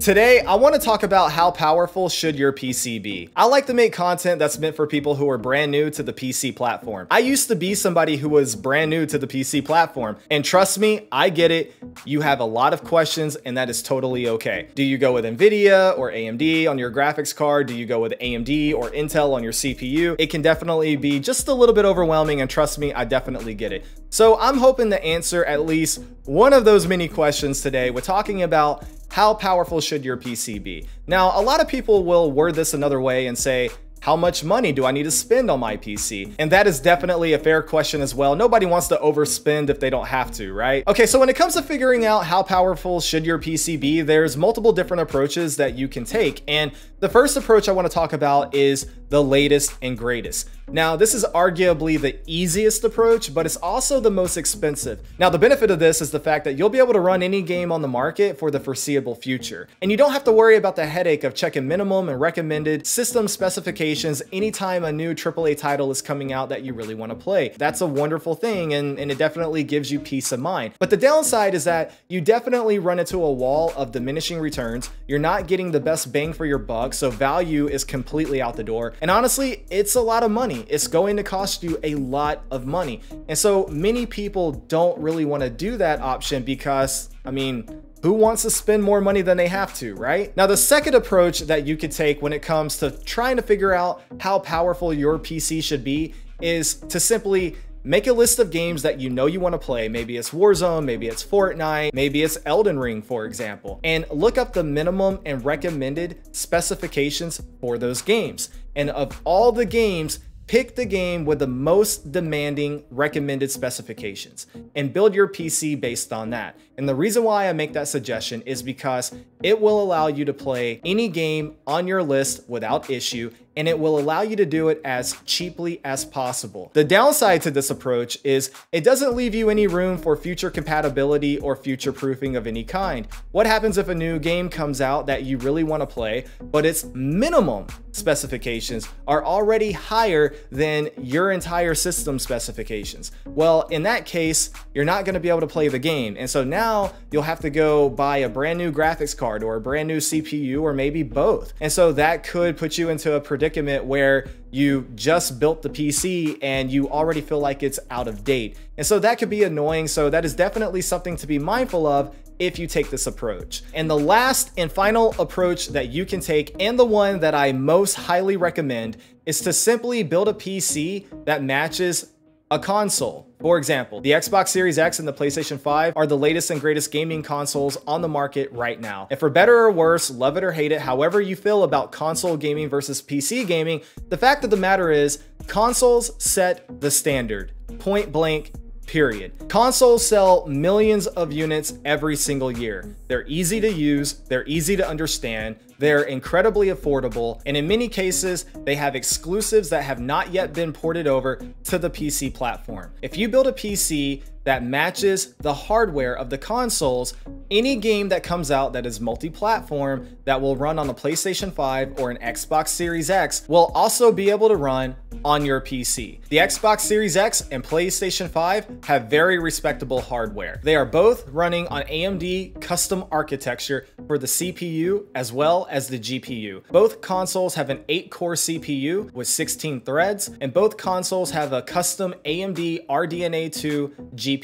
Today, I want to talk about how powerful should your PC be. I like to make content that's meant for people who are brand new to the PC platform. I used to be somebody who was brand new to the PC platform, and trust me, I get it. You have a lot of questions, and that is totally okay. Do you go with NVIDIA or AMD on your graphics card? Do you go with AMD or Intel on your CPU? It can definitely be just a little bit overwhelming, and trust me, I definitely get it. So I'm hoping to answer at least one of those many questions today. We're talking about how powerful should your PC be? Now, a lot of people will word this another way and say, how much money do I need to spend on my PC? And that is definitely a fair question as well. Nobody wants to overspend if they don't have to, right? Okay, so when it comes to figuring out how powerful should your PC be, there's multiple different approaches that you can take. And the first approach I want to talk about is the latest and greatest. Now, this is arguably the easiest approach, but it's also the most expensive. Now, the benefit of this is the fact that you'll be able to run any game on the market for the foreseeable future. And you don't have to worry about the headache of checking minimum and recommended system specifications anytime a new AAA title is coming out that you really want to play. That's a wonderful thing, and it definitely gives you peace of mind. But the downside is that you definitely run into a wall of diminishing returns. You're not getting the best bang for your buck, so value is completely out the door. And honestly, it's a lot of money. It's going to cost you a lot of money. And so many people don't really want to do that option because, I mean, who wants to spend more money than they have to, right? Now, the second approach that you could take when it comes to trying to figure out how powerful your PC should be is to simply make a list of games that you know you want to play. Maybe it's Warzone, maybe it's Fortnite, maybe it's Elden Ring, for example, and look up the minimum and recommended specifications for those games. And of all the games, pick the game with the most demanding recommended specifications and build your PC based on that. And the reason why I make that suggestion is because it will allow you to play any game on your list without issue, and it will allow you to do it as cheaply as possible. The downside to this approach is it doesn't leave you any room for future compatibility or future proofing of any kind. What happens if a new game comes out that you really want to play, but its minimum specifications are already higher than your entire system specifications? Well, in that case, you're not going to be able to play the game. And so now you'll have to go buy a brand new graphics card or a brand new CPU or maybe both. And so that could put you into a predicament where you just built the PC and you already feel like it's out of date. And so that could be annoying. So that is definitely something to be mindful of if you take this approach. And the last and final approach that you can take, and the one that I most highly recommend, is to simply build a PC that matches a console. For example, the Xbox Series X and the PlayStation 5 are the latest and greatest gaming consoles on the market right now. And for better or worse, love it or hate it, however you feel about console gaming versus PC gaming, the fact of the matter is consoles set the standard, point blank, period. Consoles sell millions of units every single year. They're easy to use, they're easy to understand, they're incredibly affordable, and in many cases, they have exclusives that have not yet been ported over to the PC platform. If you build a PC that matches the hardware of the consoles, any game that comes out that is multi-platform that will run on a PlayStation 5 or an Xbox Series X will also be able to run on your PC. The Xbox Series X and PlayStation 5 have very respectable hardware. They are both running on AMD custom architecture for the CPU as well as the GPU. Both consoles have an 8-core CPU with 16 threads, and both consoles have a custom AMD RDNA 2 GPU.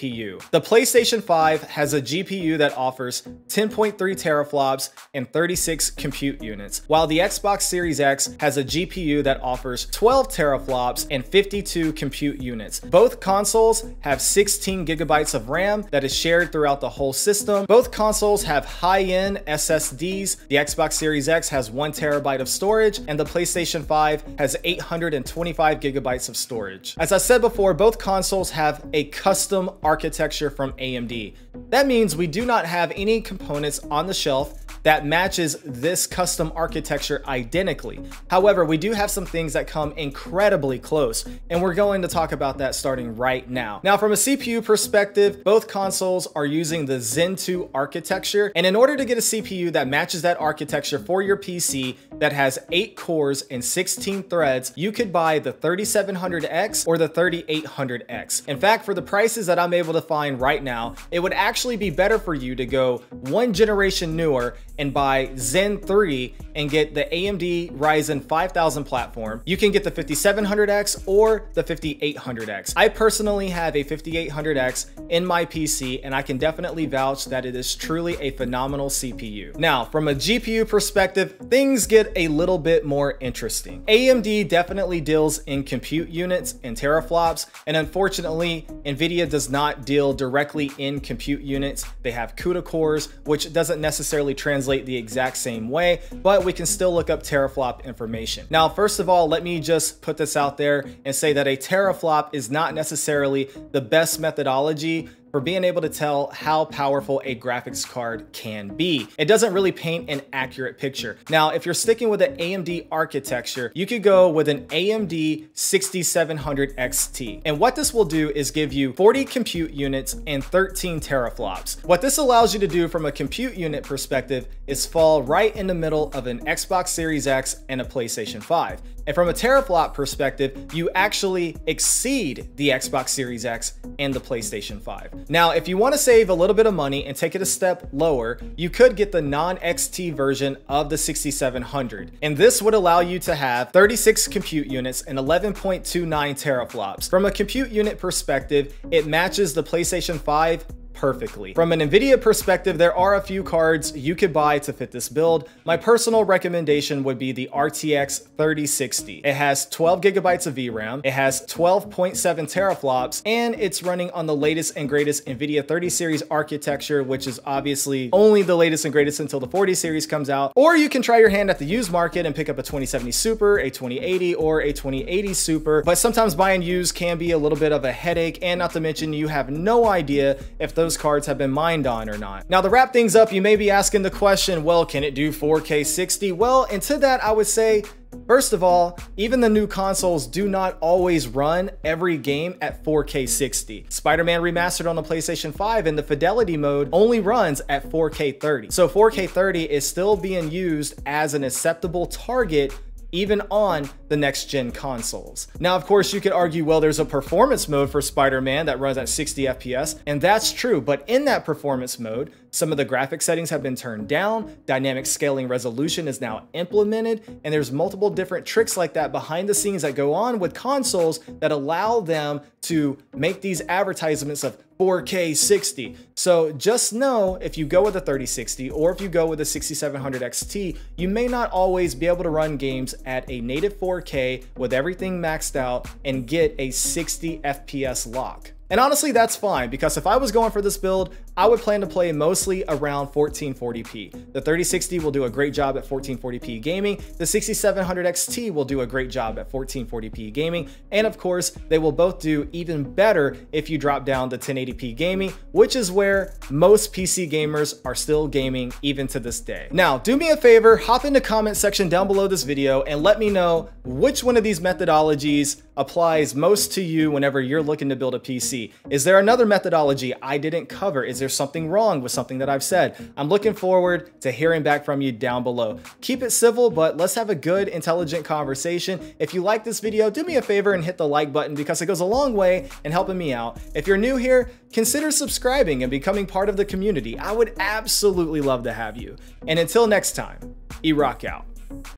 The PlayStation 5 has a GPU that offers 10.3 teraflops and 36 compute units, while the Xbox Series X has a GPU that offers 12 teraflops and 52 compute units. Both consoles have 16 gigabytes of RAM that is shared throughout the whole system. Both consoles have high-end SSDs. The Xbox Series X has 1 terabyte of storage, and the PlayStation 5 has 825 gigabytes of storage. As I said before, both consoles have a custom architecture from AMD. That means we do not have any components on the shelf that matches this custom architecture identically. However, we do have some things that come incredibly close, and we're going to talk about that starting right now. Now, from a CPU perspective, both consoles are using the Zen 2 architecture, and in order to get a CPU that matches that architecture for your PC that has 8 cores and 16 threads, you could buy the 3700X or the 3800X. In fact, for the prices that I'm able to find right now, it would actually be better for you to go one generation newer and buy Zen 3 and get the AMD Ryzen 5000 platform, you can get the 5700X or the 5800X. I personally have a 5800X in my PC, and I can definitely vouch that it is truly a phenomenal CPU. Now, from a GPU perspective, things get a little bit more interesting. AMD definitely deals in compute units and teraflops, and unfortunately, NVIDIA does not deal directly in compute units. They have CUDA cores, which doesn't necessarily translate the exact same way, but we can still look up teraflop information. Now, first of all, let me just put this out there and say that a teraflop is not necessarily the best methodology for being able to tell how powerful a graphics card can be. It doesn't really paint an accurate picture. Now, if you're sticking with an AMD architecture, you could go with an AMD 6700 XT. And what this will do is give you 40 compute units and 13 teraflops. What this allows you to do from a compute unit perspective is fall right in the middle of an Xbox Series X and a PlayStation 5. And from a teraflop perspective, you actually exceed the Xbox Series X and the PlayStation 5. Now, if you want to save a little bit of money and take it a step lower, you could get the non-XT version of the 6700. And this would allow you to have 36 compute units and 11.29 teraflops. From a compute unit perspective, it matches the PlayStation 5 perfectly. From an NVIDIA perspective, there are a few cards you could buy to fit this build. My personal recommendation would be the RTX 3060. It has 12 gigabytes of VRAM, it has 12.7 teraflops, and it's running on the latest and greatest NVIDIA 30 series architecture, which is obviously only the latest and greatest until the 40 series comes out. Or you can try your hand at the used market and pick up a 2070 Super, a 2080, or a 2080 Super. But sometimes buying used can be a little bit of a headache, and not to mention you have no idea if those cards have been mined on or not. Now, to wrap things up, you may be asking the question, well, can it do 4K 60? Well, and to that, I would say, first of all, even the new consoles do not always run every game at 4K 60. Spider-Man Remastered on the PlayStation 5 in the fidelity mode only runs at 4K 30. So 4K 30 is still being used as an acceptable target even on the next gen consoles. Now, of course, you could argue, well, there's a performance mode for Spider-Man that runs at 60 FPS, and that's true, but in that performance mode, some of the graphic settings have been turned down, dynamic scaling resolution is now implemented, and there's multiple different tricks like that behind the scenes that go on with consoles that allow them to make these advertisements of 4K 60. So just know, if you go with a 3060 or if you go with a 6700 XT, you may not always be able to run games at a native 4K with everything maxed out and get a 60 FPS lock. And honestly, that's fine, because if I was going for this build, I would plan to play mostly around 1440p. The 3060 will do a great job at 1440p gaming. The 6700 XT will do a great job at 1440p gaming. And of course, they will both do even better if you drop down to 1080p gaming, which is where most PC gamers are still gaming even to this day. Now, do me a favor, hop in the comment section down below this video and let me know which one of these methodologies applies most to you whenever you're looking to build a PC. Is there another methodology I didn't cover? Is there something wrong with something that I've said? I'm looking forward to hearing back from you down below. Keep it civil, but let's have a good, intelligent conversation. If you like this video, do me a favor and hit the like button, because it goes a long way in helping me out. If you're new here, consider subscribing and becoming part of the community. I would absolutely love to have you. And until next time, E-Rock out.